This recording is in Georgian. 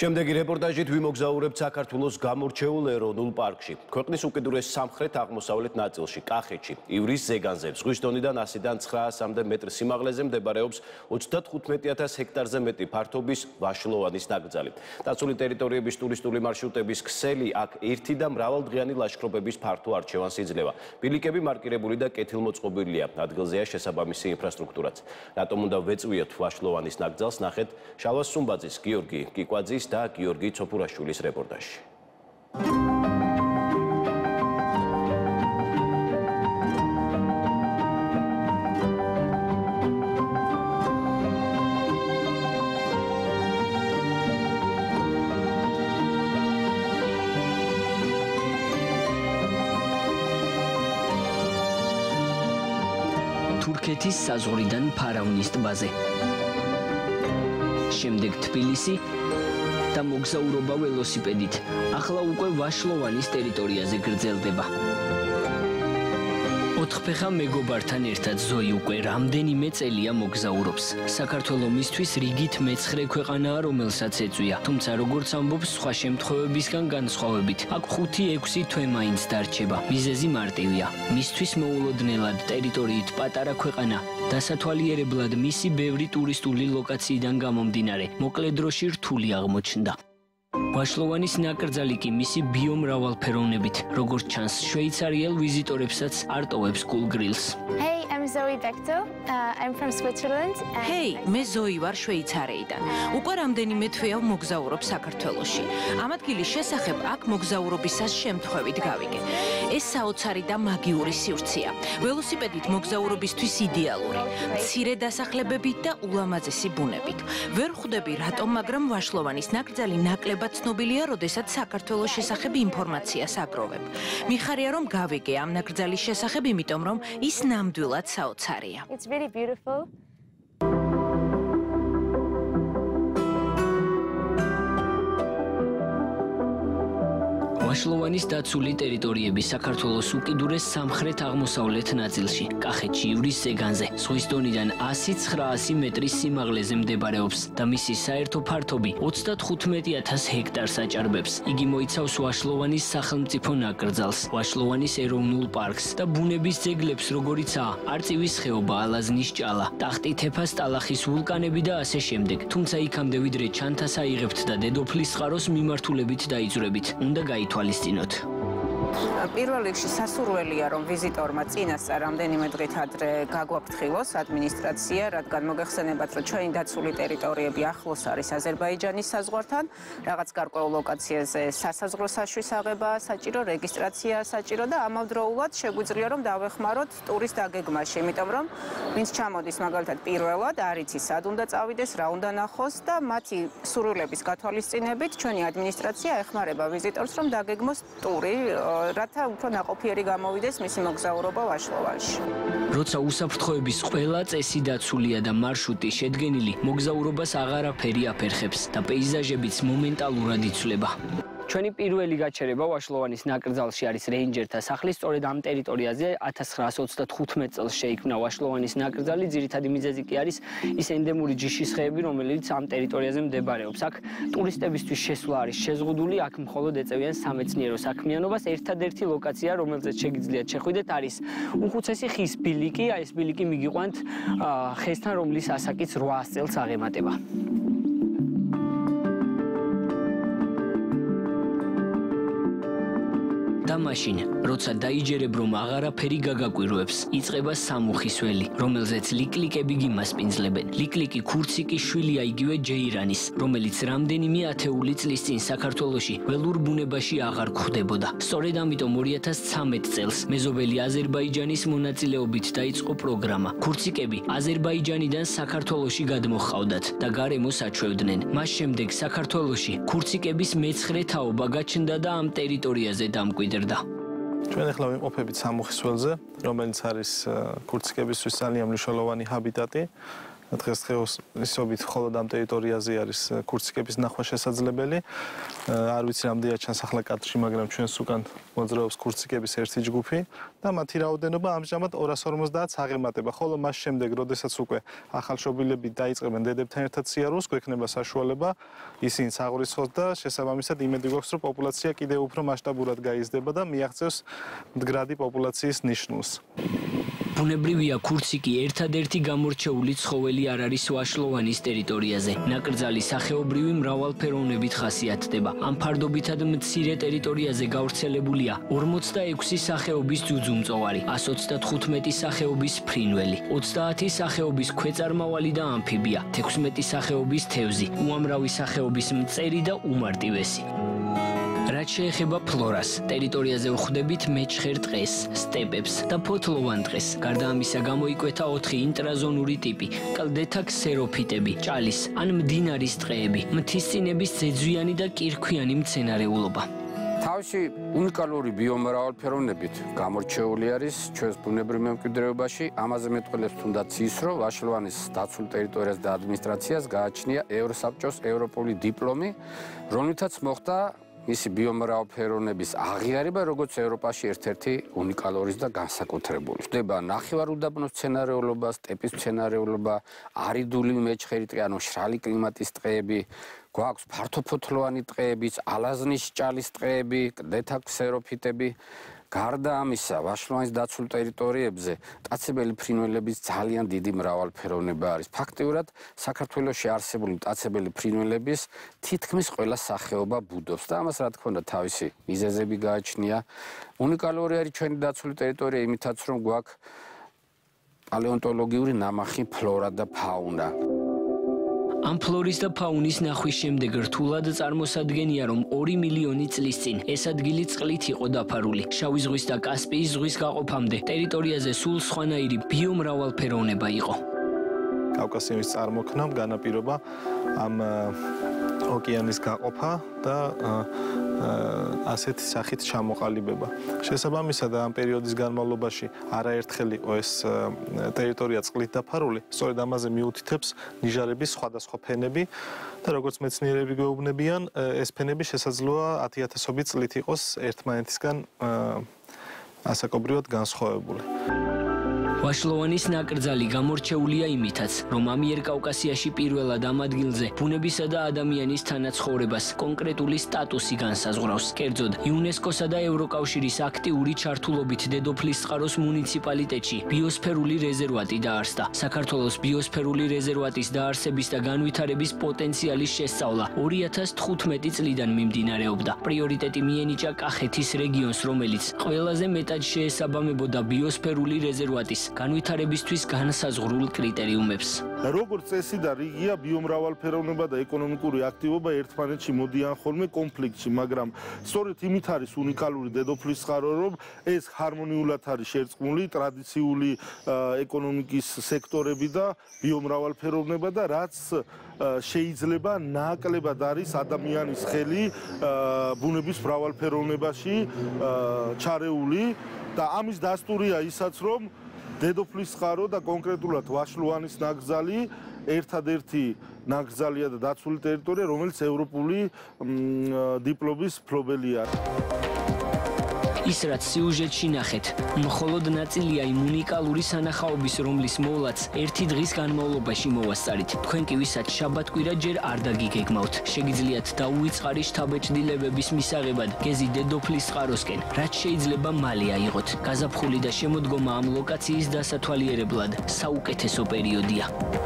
შემდეგი რეპორტაჟით ვიმოგზაურებთ საქართველოს გამორჩეულ ეროვნულ პარკში. Ქვეყნის უკიდურეს სამხრეთ-აღმოსავლეთ ნაწილში, კახეთში, ივრის ზეგანზე, ზღვის დონიდან 100-დან 900-მდე მეტრ სიმაღლეზე მდებარეობს 35000 ჰექტარზე მეტი ფართობის ვაშლოვანის ნაკრძალი. Დაცული ტერიტორიების ტურისტული მარშრუტების ქსელი აქ ერთი და მრავალდღიანი ლაშქრობების ფართო არჩევანს იძლევა. ბილიკები მარკირებული და კეთილმოწყობილია. ადგილზეა შესაბამისი ინფრასტრუქტურაც. Რატომ უნდა ვეწვიოთ ვაშლოვანის ნაკრძალს, ნახეთ შალვას სუმბაძის, გიორგი კიკვაძის და გიორგი ცოფურაშვილის რეპორტაჟში. Turketis sazoridan paravnis tbaze. Შემდეგ თბილისი და მოგზაურობა ველოსიპედით. ახლა უკვე ვაშლოვანის ტერიტორიაზე გრძელდება. ოთხფეხა მეგობართან ერთად ზოი უკვე რამდენიმე წელია მოგზაურობს. საქართველოს მისთვის რიგით მეცხრე ქვეყანაა, რომელსაც ეწვია. თუმცა როგორც ამბობს, სხვა შემთხვევებისგან განსხვავებით, აქ 5-6 თვე მაინც დარჩება. მიზეზი მარტივია. მისთვის მოულოდნელად ტერიტორიით პატარა ქვეყანა. დასათვალიერებლად მისი ბევრი ტურისტული ლოკაციიდან გამომდინარე, მოკლე დროში რთული აღმოჩნდა. Vashlovani ნაკრძალი კი მისი ბიომრავალფეროვნებით, როგორც ჩანს, შვეიცარიელ ვიზიტორებსაც არტოვებს გულგრილს. Hey, I'm Zoe Bechtel. I'm from Switzerland. Hey, მე ზოი ვარ შვეიცარიიდან. უკვე რამდენიმე თვეა მოგზაურობ საქართველოში. ამ ადგილის შესახებ აქ მოგზაურობისას შემთხვევით გავიგე. ეს საოცარი და მაგიური სივრცეა. ველოსიპედით მოგზაურობისთვის იდეალური. მცირე დასახლებებით და ულამაზესი ბუნებით. ვერ ხვდები რატომ, მაგრამ ვაშლოვანის ნაკრძალი ნაკლებად ცნობილია, როდესაც საქართველოს შესახებ ინფორმაციას აგროვებ. მიხარია რომ გავიგე ამ ნაკრძალის შესახებ, იმიტომ რომ ის ნამდვილად საოცარია. It's really beautiful. Vashlovani დაცული ტერიტორიები საქართველოს უკიდურეს სამხრეთ-აღმოსავლეთ ნაწილში, კახეთში, ივრის ზეგანზე, ზღვის დონიდან 100-900 მეტრის სიმაღლეზე მდებარეობს და მისი საერთო ფართობი 35000 ჰექტარს აჭარბებს. იგი მოიცავს ვაშლოვანის სახელმწიფო ნაკრძალს, ვაშლოვანის ეროვნულ პარკს და ბუნების ძეგლებს, როგორიცაა არწივის ხეობა, ალაზნის ჭალა, ტახტი თეფა, სტალახის ვულკანები და ასე შემდეგ. თუმცა იქამდე ვიდრე ჩანთას აიღებთ და დედოფლის ხაროს მიმართულებით დაიძვრებით, უნდა გაითვალისწინოთ. პირველ რიგში სასურველია, რომ ვიზიტორმა წინასწარ რამდენიმე დღით ადრე გაგვაფრთხილოს ადმინისტრაცია, რადგან მოგეხსენებათ, რომ ჩვენი დაცული ტერიტორიები ახლოს არის აზერბაიჯანის საზღვართან, რაღაც გარკვეულ ლოკაციაზე სასაზღვრო საშვის აღება საჭირო, რეგისტრაცია საჭირო და ამავდროულად შეგვიძლია რომ დავეხმაროთ ტურის დაგეგმაში, იმიტომ რომ ვინც ჩამოდის მაგალითად პირველად, არ იცის სად უნდა წავიდეს, რა უნდა ნახოს და მათი სურვილების გათვალისწინებით ჩვენი ადმინისტრაცია ეხმარება ვიზიტორს, რომ დაგეგმოს ტური, რათა უფრო ნაყოფიერი გამოვიდეს მისი მოგზაურობა ვაშლოვანში. Როცა უსაფრთხოების ყველა წესი დაცულია და მარშრუტი შედგენილი, მოგზაურობას აღარაფერი აფერხებს და პეიზაჟებიც მომენტალურად იცვლება. Ჩვენი პირველი გაჩერება ვაშლოვანის ნაკრძალში არის რეინჯერთა სახლი. სწორედ ამ ტერიტორიაზე 1935 წელს შეიქმნა ვაშლოვანის ნაკრძალი. ძირითადი მიზეზი კი არის ის ენდემური ჯიშისხეები, რომელიც ამ ტერიტორიაზე მდებარეობს. აქ ტურისტებისთვის შესვლა არის შეზღუდული, აქ მხოლოდ ეწევიან სამეცნიერო საქმიანობას. ერთადერთი ლოკაცია, რომელზეც შეგიძლიათ შეხვიდეთ, არის უხუცესი ხის ბილიკი. ეს ბილიკი მიგიყვანთ ხესთან, რომლის ასაკიც 800 წელს აღემატება. და მაშინ, როცა დაიჯერებ, რომ აღარაფერი გაგაკვირვებს, იწყება სამუხის ველი, რომელზეც ლიკლიკები გიმასპინძლებენ. ლიკლიკი ქურცი კი შვილია იგივე ჯეირანის, რომელიც რამდენიმე ათეული წლის წინ საქართველოში ველურ ბუნებაში აღარ გვხვდებოდა. სწორედ ამიტომ 2013 წელს მეზობელი აზერბაიჯანის მონაწილეობით დაიწყო პროგრამა. ქურციკები აზერბაიჯანიდან საქართველოში გადმოჰყავდათ და გარემო საჩვევდნენ. მას შემდეგ საქართველოში ქურციკების მეცხრე თაობა გაჩნდა და ამ ტერიტორიაზე დამკვიდრდა. Ჩვენ ახლა ვიმყოფებით სამუხის ველზე, რომელიც არის ქურციკებისთვის ძალიან მნიშვნელოვანი ჰაბიტატი. დღესდღეობით ისობით მხოლოდ ამ ტერიტორიაზე არის კურსიკების ნახვა შესაძლებელი. არ ვიცი რამდენი ჩანს ახლა კადრში, მაგრამ ჩვენს უკან მოძრაობს კურსიკების ერთი ჯგუფი და მათი რაოდენობა ამჟამად 250-ს აღემატება. Ხოლო მას შემდეგ, როდესაც უკვე ახალშობილები დაიწყებენ დედებთან ერთად სიარულს, გვექნება საშუალება ისინიც აღრიცხოს და შესაბამისად იმედი გვაქვს, რომ პოპულაცია კიდევ უფრო მასშტაბურად გაიზრდება და მიაღწევს მდგრადი პოპულაციის ნიშნულს. ბუნებრივია, ქურციკი ერთადერთი გამორჩეული ცხოველი არ არის ვაშლოვანის ტერიტორიაზე. ნაკრძალი სახეობრივი მრავალფეროვნებით ხასიათდება. Ამ ფარდობითად მცირე ტერიტორიაზე გავრცელებულია 46 სახეობის ძუძუმწოვარი, 135 სახეობის ფრინველი, 30 სახეობის ქვეწარმავალი და ამფიბია, 16 სახეობის თევზი, უამრავი სახეობის მწერი და უმარტივესი. რაც შეეხება ფლორას, ტერიტორიაზე ვხვდებით მეჩხერ ტყეს, სტეპებს და ფოთლოვან ტყეს. Გარდა ამისა გამოიკვეთა 4 ინტრაზონური ტიპი: კლდეთა ქსეროფიტები, ჭალის ან მდინარის ტყეები, მთისწინების ზეძვიანი და კირქვიანი მცენარეულობა. Თავში უნიკალური ბიომრავალფეროვნებით გამორჩეული არის ჩვენს ბუნებრივ მემკვიდრეობაში. Ამაზე მეტყველებს თუნდაც ის, რომ ვაშლოვანის დაცულ ტერიტორიას და ადმინისტრაციას გააჩნია ევროსაბჭოს ევროპული დიპლომი, რომლითაც მოხდა მისი ბიომრავალფეროვნების აღიარება, როგორც ევროპაში ერთ-ერთი უნიკალური და განსაკუთრებული. Ხდება ნახევარუდაბნოს მცენარეულობა, სტეპის მცენარეულობა, არიდული მეჩხერი ტყე, ანუ შრალი კლიმატის ტყეები, გვაქვს ფართოფოთლოვანი ტყეებიც, ალაზნის ჭალის ტყეები, კლდეთა ქსეროფიტები. Გარდა ამისა, ვაშლოვანის დაცულ ტერიტორიებზე მტაცებელი ფრინველების ძალიან დიდი მრავალფეროვნება არის. Ფაქტიურად, საქართველოში არსებული მტაცებელი ფრინველების თითქმის ყველა სახეობა ბუდობს და ამას, რა თქმა უნდა, თავისი მიზეზები გააჩნია. Უნიკალური არის ჩვენი დაცული ტერიტორია იმითაც, რომ გვაქვს პალეონტოლოგიური ნამახი ფლორა და ფაუნა. Am ფლორის და ფაუნის ნახვის შემდეგ რთულად წარმოსადგენია, რომ 2 მილიონი წლის წინ ეს ადგილი წყლით იყო დაფარული. შავი ზღვის და კასპიის ზღვის გაყოფამდე ტერიტორიაზე სულ სხვანაირი ბიომრავალფეროვნება იყო. კავკასიის წარმოქმნამ განაპირობა ამ ოკეანის გაყოფა და ასეთი სახით ჩამოყალიბება. Შესაბამისად, ამ პერიოდის განმავლობაში არაერთხელ იყო ეს ტერიტორია წყლით დაფარული. Სწორედ ამაზე მიუთითებს ნიჟარების სხვადასხვა ფენები და როგორც მეცნიერები გვეუბნებიან, ეს ფენები შესაძლოა 10,000-ობით წლით იყოს ერთმანეთისგან ასაკობრივად განსხვავებული. ვაშლოვანის ნაკრძალი გამორჩეულია იმითაც, რომ ამიერკავკასიაში პირველად ამ ადგილზე ბუნებისა და ადამიანის თანაცხოვრებას კონკრეტული სტატუსი განსაზღვრავს. კერძოდ, იუნესკოსა და ევროკავშირის აქტიური ჩართულობით დედოფლის წყაროს მუნიციპალიტეტში ბიოსფერული რეზერვატი დაარსდა. საქართველოს ბიოსფერული რეზერვატის დაარსების და განვითარების პოტენციალის შესწავლა 2015 წლიდან მიმდინარეობდა. პრიორიტეტი მიენიჭა კახეთის რეგიონს, რომელიც ყველაზე მეტად შეესაბამებოდა ბიოსფერული რეზერვატის განვითარებისთვის განსაზღვრულ კრიტერიუმებს. Როგორც წესი და რიგია, ბიომრავალფეროვნება და ეკონომიკური აქტივობა ერთმანეთში მოდიან ხოლმე კონფლიქტში, მაგრამ სწორედ იმით არის უნიკალური დედოფლის წყარო, რომ ეს ჰარმონიულად არის შერწყმული ტრადიციული ეკონომიკის სექტორები და ბიომრავალფეროვნება და რაც შეიძლება ნაკლებად არის ადამიანის ხელი ბუნების მრავალფეროვნებაში ჩარეული და ამის დასტურია ისაც, რომ დედოფლის წყარო და კონკრეტულად ვაშლოვანის ნაკრძალი ერთადერთი ნაკრძალია და დაცული ტერიტორია, რომელიც ევროპული დიპლომის მფლობელია. ის რაც სიუჟეტში ნახეთ, მხოლოდ ნაწილია იმ უნიკალური სანახაობის, რომლის მოვლაც ერთი დღის განმავლობაში მოვასწარით. თქვენ კი ვისაც შაბათკვირა ჯერ არ დაგიგეგმავთ. Შეგიძლიათ დაუვიწყარით შთაბეჭდილებების მისაღებად გეზი დედოფლის წყაროსკენ, რაც შეიძლება მალე აიღოთ. გაზაფხული და შემოდგომა ამ ლოკაციის დასათვალიერებლად საუკეთესო პერიოდია.